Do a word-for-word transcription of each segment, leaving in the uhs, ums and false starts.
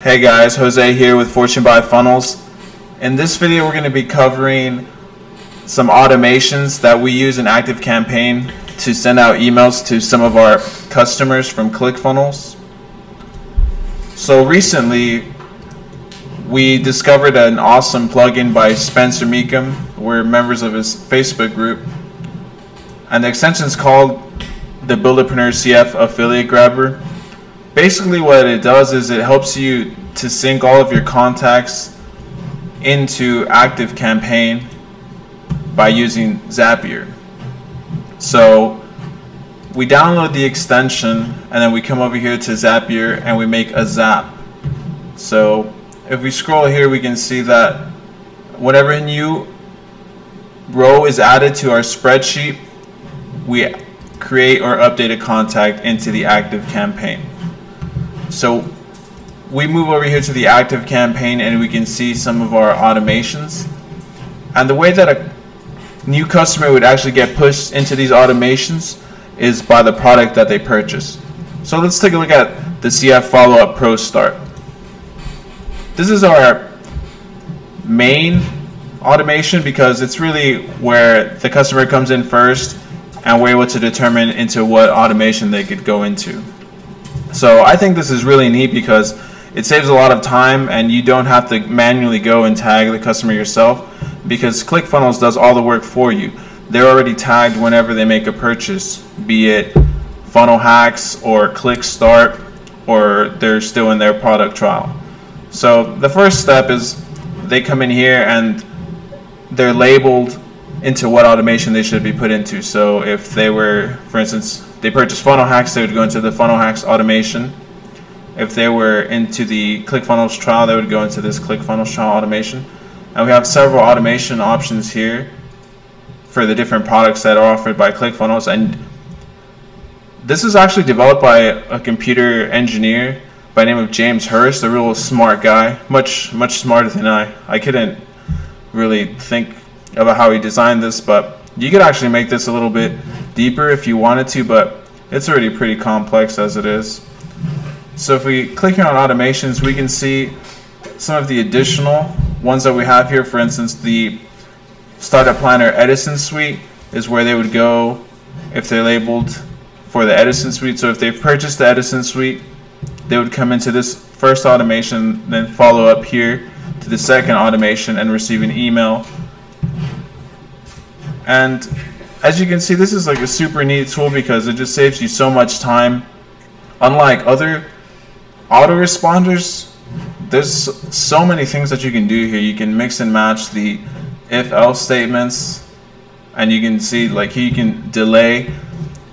Hey guys, Jose here with Fortune by Funnels. In this video we're going to be covering some automations that we use in ActiveCampaign to send out emails to some of our customers from ClickFunnels. So recently we discovered an awesome plugin by Spencer Meekham. We're members of his Facebook group, and the extension is called the Builderpreneur C F Affiliate Grabber. Basically what it does is it helps you to sync all of your contacts into ActiveCampaign by using Zapier. So we download the extension and then we come over here to Zapier and we make a Zap. So if we scroll here, we can see that whenever a new row is added to our spreadsheet, we create or update a contact into the ActiveCampaign. So we move over here to the ActiveCampaign and we can see some of our automations. And the way that a new customer would actually get pushed into these automations is by the product that they purchase. So let's take a look at the C F Follow Up Pro Start. This is our main automation because it's really where the customer comes in first and we're able to determine into what automation they could go into. So I think this is really neat because it saves a lot of time and you don't have to manually go and tag the customer yourself, because ClickFunnels does all the work for you. They're already tagged whenever they make a purchase, be it funnel hacks or ClickStart, or they're still in their product trial. So the first step is they come in here and they're labeled into what automation they should be put into. So if they were, for instance, they purchased funnel hacks, they would go into the funnel hacks automation. If they were into the ClickFunnels trial, they would go into this ClickFunnels trial automation. And we have several automation options here for the different products that are offered by ClickFunnels. And this is actually developed by a computer engineer by the name of James Hurst, a real smart guy, much, much smarter than I. I couldn't really think about how he designed this, but you could actually make this a little bit deeper if you wanted to, but it's already pretty complex as it is. So if we click here on automations, we can see some of the additional ones that we have here. For instance, the startup planner Edison suite is where they would go if they're labeled for the Edison suite. So if they've purchased the Edison suite, they would come into this first automation, then follow up here to the second automation and receive an email. And as you can see, this is like a super neat tool because it just saves you so much time. Unlike other autoresponders, there's so many things that you can do here. You can mix and match the if-else statements, and you can see like here you can delay,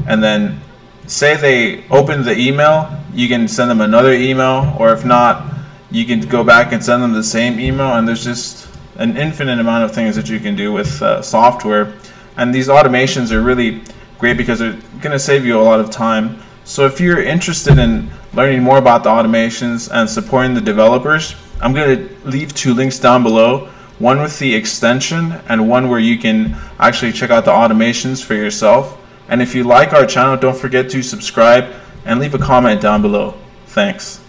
and then say they open the email, you can send them another email, or if not, you can go back and send them the same email. And there's just an infinite amount of things that you can do with uh, software. And these automations are really great because they're going to save you a lot of time. So if you're interested in learning more about the automations and supporting the developers, I'm going to leave two links down below, one with the extension and one where you can actually check out the automations for yourself. And if you like our channel, don't forget to subscribe and leave a comment down below. Thanks.